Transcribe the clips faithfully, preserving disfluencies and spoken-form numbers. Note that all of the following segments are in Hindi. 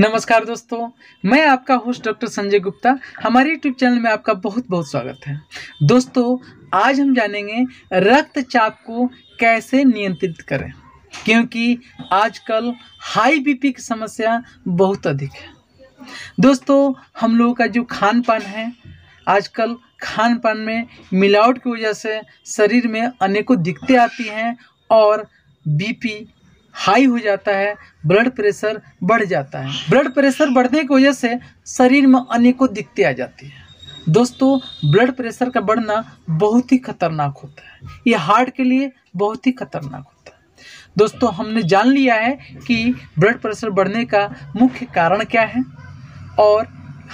नमस्कार दोस्तों, मैं आपका होस्ट डॉक्टर संजय गुप्ता। हमारे यूट्यूब चैनल में आपका बहुत बहुत स्वागत है। दोस्तों, आज हम जानेंगे रक्तचाप को कैसे नियंत्रित करें, क्योंकि आजकल हाई बीपी की समस्या बहुत अधिक है। दोस्तों, हम लोगों का जो खान पान है, आजकल खान पान में मिलावट की वजह से शरीर में अनेकों दिक्कतें आती हैं और बीपी हाई हो जाता है, ब्लड प्रेशर बढ़ जाता है। ब्लड प्रेशर बढ़ने की वजह से शरीर में अनेकों दिक्कतें आ जाती हैं। दोस्तों, ब्लड प्रेशर का बढ़ना बहुत ही खतरनाक होता है, ये हार्ट के लिए बहुत ही खतरनाक होता है। दोस्तों, हमने जान लिया है कि ब्लड प्रेशर बढ़ने का मुख्य कारण क्या है और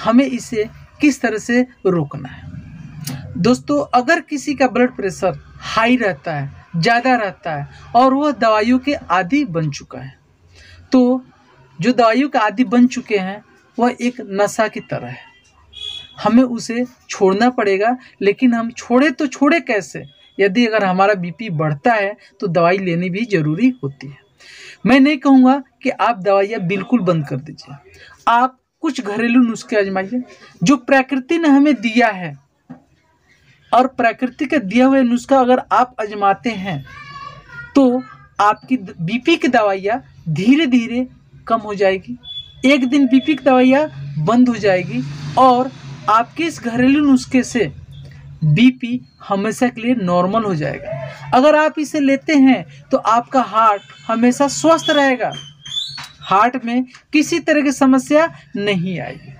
हमें इसे किस तरह से रोकना है। दोस्तों, अगर किसी का ब्लड प्रेशर हाई रहता है, ज़्यादा रहता है और वह दवाइयों के आदी बन चुका है, तो जो दवाइयों के आदी बन चुके हैं वह एक नशा की तरह है, हमें उसे छोड़ना पड़ेगा। लेकिन हम छोड़े तो छोड़े कैसे, यदि अगर हमारा बीपी बढ़ता है तो दवाई लेनी भी ज़रूरी होती है। मैं नहीं कहूँगा कि आप दवाइयाँ बिल्कुल बंद कर दीजिए, आप कुछ घरेलू नुस्खे आजमाइए जो प्रकृति ने हमें दिया है, और प्रकृति के दिए हुए नुस्खा अगर आप आजमाते हैं तो आपकी बीपी की दवाइयाँ धीरे धीरे कम हो जाएगी। एक दिन बीपी की दवाइयाँ बंद हो जाएगी और आपके इस घरेलू नुस्खे से बीपी हमेशा के लिए नॉर्मल हो जाएगा। अगर आप इसे लेते हैं तो आपका हार्ट हमेशा स्वस्थ रहेगा, हार्ट में किसी तरह की समस्या नहीं आएगी।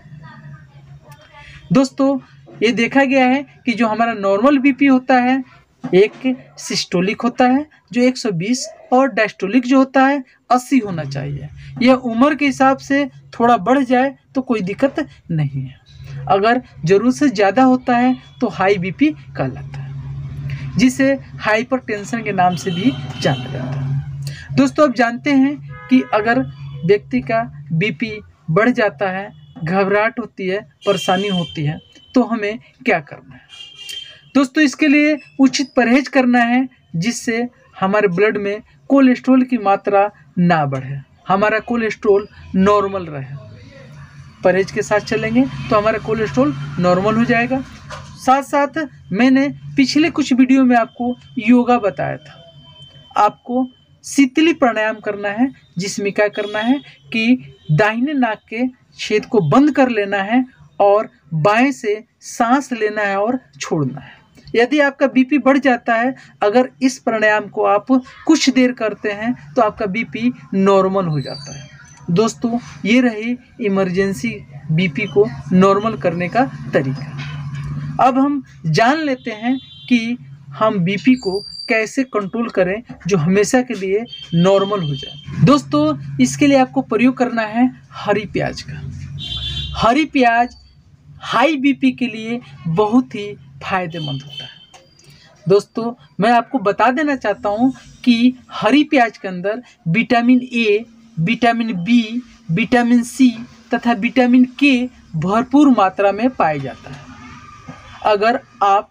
दोस्तों, ये देखा गया है कि जो हमारा नॉर्मल बीपी होता है, एक सिस्टोलिक होता है जो एक सौ बीस और डायस्टोलिक जो होता है अस्सी होना चाहिए। यह उम्र के हिसाब से थोड़ा बढ़ जाए तो कोई दिक्कत नहीं है, अगर ज़रूरत से ज़्यादा होता है तो हाई बीपी कहलाता है, जिसे हाइपरटेंशन के नाम से भी जाना जाता है। दोस्तों, आप जानते हैं कि अगर व्यक्ति का बीपी बढ़ जाता है, घबराहट होती है, परेशानी होती है, तो हमें क्या करना है। दोस्तों, इसके लिए उचित परहेज करना है, जिससे हमारे ब्लड में कोलेस्ट्रॉल की मात्रा ना बढ़े, हमारा कोलेस्ट्रॉल नॉर्मल रहे। परहेज के साथ चलेंगे तो हमारा कोलेस्ट्रॉल नॉर्मल हो जाएगा। साथ साथ मैंने पिछले कुछ वीडियो में आपको योगा बताया था, आपको शीतली प्राणायाम करना है, जिसमें क्या करना है कि दाहिने नाक के छेद को बंद कर लेना है और बाएं से सांस लेना है और छोड़ना है। यदि आपका बीपी बढ़ जाता है, अगर इस प्राणायाम को आप कुछ देर करते हैं तो आपका बीपी नॉर्मल हो जाता है। दोस्तों, ये रही इमरजेंसी बीपी को नॉर्मल करने का तरीका। अब हम जान लेते हैं कि हम बीपी को कैसे कंट्रोल करें जो हमेशा के लिए नॉर्मल हो जाए। दोस्तों, इसके लिए आपको प्रयोग करना है हरी प्याज का। हरी प्याज हाई बीपी के लिए बहुत ही फायदेमंद होता है। दोस्तों, मैं आपको बता देना चाहता हूँ कि हरी प्याज के अंदर vitamin A, vitamin B, vitamin C तथा विटामिन के भरपूर मात्रा में पाया जाता है। अगर आप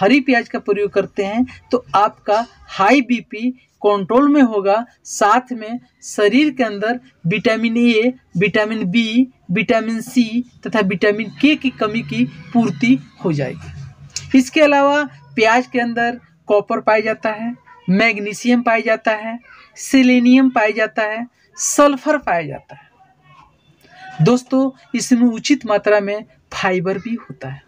हरी प्याज का प्रयोग करते हैं तो आपका हाई बीपी कंट्रोल में होगा, साथ में शरीर के अंदर vitamin A, vitamin B, vitamin C तथा विटामिन के की कमी की पूर्ति हो जाएगी। इसके अलावा प्याज के अंदर कॉपर पाया जाता है, मैग्नीशियम पाया जाता है, सेलेनियम पाया जाता है, सल्फर पाया जाता है। दोस्तों, इसमें उचित मात्रा में फाइबर भी होता है,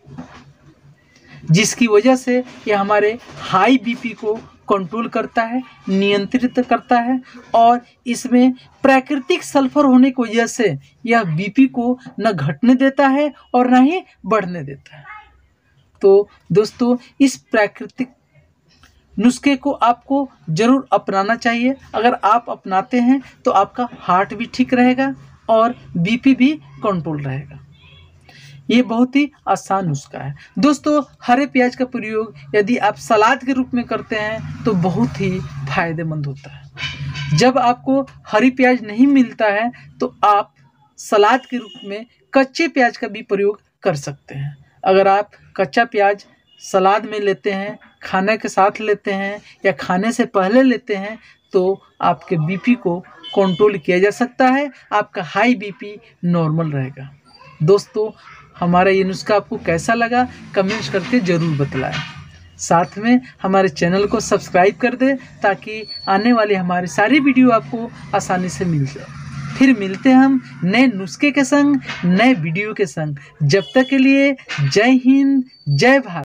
जिसकी वजह से यह हमारे हाई बीपी को कंट्रोल करता है, नियंत्रित करता है, और इसमें प्राकृतिक सल्फर होने की वजह से यह बीपी को न घटने देता है और न ही बढ़ने देता है। तो दोस्तों, इस प्राकृतिक नुस्खे को आपको ज़रूर अपनाना चाहिए। अगर आप अपनाते हैं तो आपका हार्ट भी ठीक रहेगा और बीपी भी कंट्रोल रहेगा। ये बहुत ही आसान नुस्खा है। दोस्तों, हरे प्याज का प्रयोग यदि आप सलाद के रूप में करते हैं तो बहुत ही फायदेमंद होता है। जब आपको हरी प्याज नहीं मिलता है तो आप सलाद के रूप में कच्चे प्याज का भी प्रयोग कर सकते हैं। अगर आप कच्चा प्याज सलाद में लेते हैं, खाने के साथ लेते हैं या खाने से पहले लेते हैं, तो आपके बीपी को कंट्रोल किया जा सकता है, आपका हाई बीपी नॉर्मल रहेगा। दोस्तों हमारा ये नुस्खा आपको कैसा लगा कमेंट्स करके ज़रूर बतलाएं। साथ में हमारे चैनल को सब्सक्राइब कर दें ताकि आने वाली हमारी सारी वीडियो आपको आसानी से मिल जाए। फिर मिलते हैं हम नए नुस्खे के संग, नए वीडियो के संग। जब तक के लिए जय हिंद, जय भारत।